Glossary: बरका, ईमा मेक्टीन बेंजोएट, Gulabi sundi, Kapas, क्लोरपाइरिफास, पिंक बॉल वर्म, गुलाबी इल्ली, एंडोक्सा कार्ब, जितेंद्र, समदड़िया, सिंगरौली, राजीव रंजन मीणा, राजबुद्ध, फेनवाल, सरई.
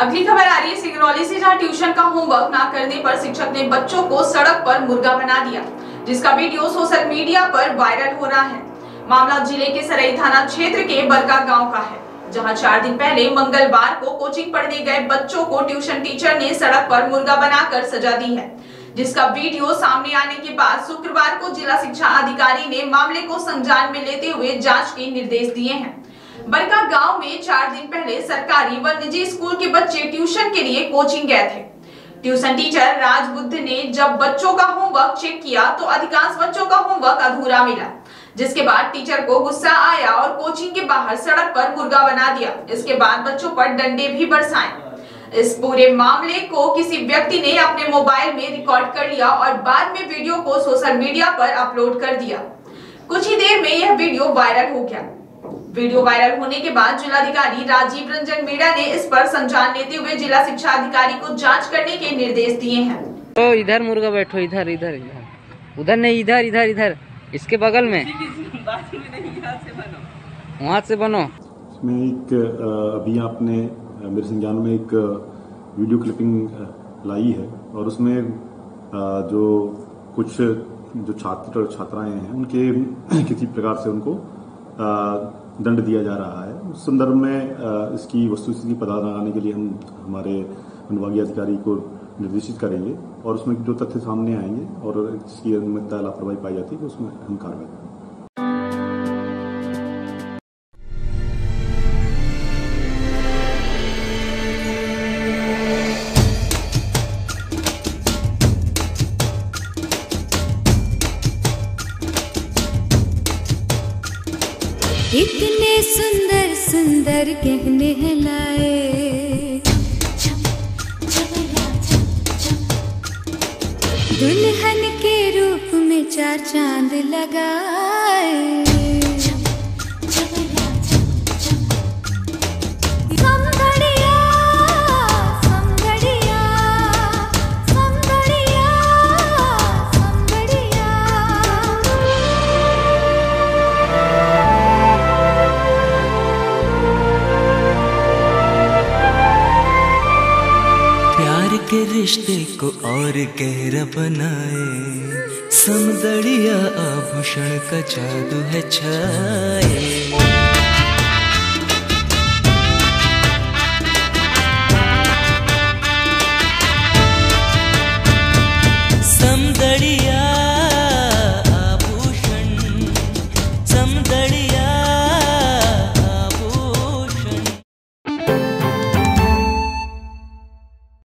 अगली खबर आ रही है सिंगरौली से, जहां ट्यूशन का होमवर्क ना करने पर शिक्षक ने बच्चों को सड़क पर मुर्गा बना दिया, जिसका वीडियो सोशल मीडिया पर वायरल हो रहा है। मामला जिले के सरई थाना क्षेत्र के बरका गांव का है, जहां 4 दिन पहले मंगलवार को कोचिंग पढ़ने गए बच्चों को ट्यूशन टीचर ने सड़क पर मुर्गा बनाकर सजा दी है, जिसका वीडियो सामने आने के बाद शुक्रवार को जिला शिक्षा अधिकारी ने मामले को संज्ञान में लेते हुए जाँच के निर्देश दिए हैं। बरका गांव में 4 दिन पहले सरकारी व निजी स्कूल के बच्चे ट्यूशन के लिए कोचिंग गए थे। ट्यूशन टीचर राजबुद्ध ने जब बच्चों का होमवर्क चेक किया तो अधिकांश बच्चों का होमवर्क अधूरा मिला, जिसके बाद टीचर को गुस्सा आया और कोचिंग के बाहर सड़क पर मुर्गा बना दिया। इसके बाद बच्चों पर डंडे भी बरसाए। इस पूरे मामले को किसी व्यक्ति ने अपने मोबाइल में रिकॉर्ड कर लिया और बाद में वीडियो को सोशल मीडिया पर अपलोड कर दिया। कुछ ही देर में यह वीडियो वायरल हो गया। वीडियो वायरल होने के बाद जिलाधिकारी राजीव रंजन मीणा ने इस पर संज्ञान लेते हुए जिला शिक्षा अधिकारी को जांच करने के निर्देश दिए हैं। तो इधर मुर्गा बैठो, इधर इधर इधर, उधर नहीं, इधर इधर इधर, इसके बगल में, वहाँ से बनो। इसमें एक अभी आपने मेरे संज्ञान में एक वीडियो क्लिपिंग लाई है और उसमें जो कुछ जो छात्र और छात्राएं हैं उनके किसी प्रकार से उनको दंड दिया जा रहा है। उस संदर्भ में इसकी वस्तुस्थिति पता लगाने के लिए हम हमारे अनुभागीय अधिकारी को निर्देशित करेंगे और उसमें जो तथ्य सामने आएंगे और इसकी अन्यथा लापरवाही पाई जाती है तो उसमें हम कार्रवाई करेंगे। इतने सुंदर सुंदर गहने हैं लाए दुल्हन के रूप में 4 चांद लगाए। के रिश्ते को और गहरा बनाए समदड़िया आभूषण का जादू है छाए।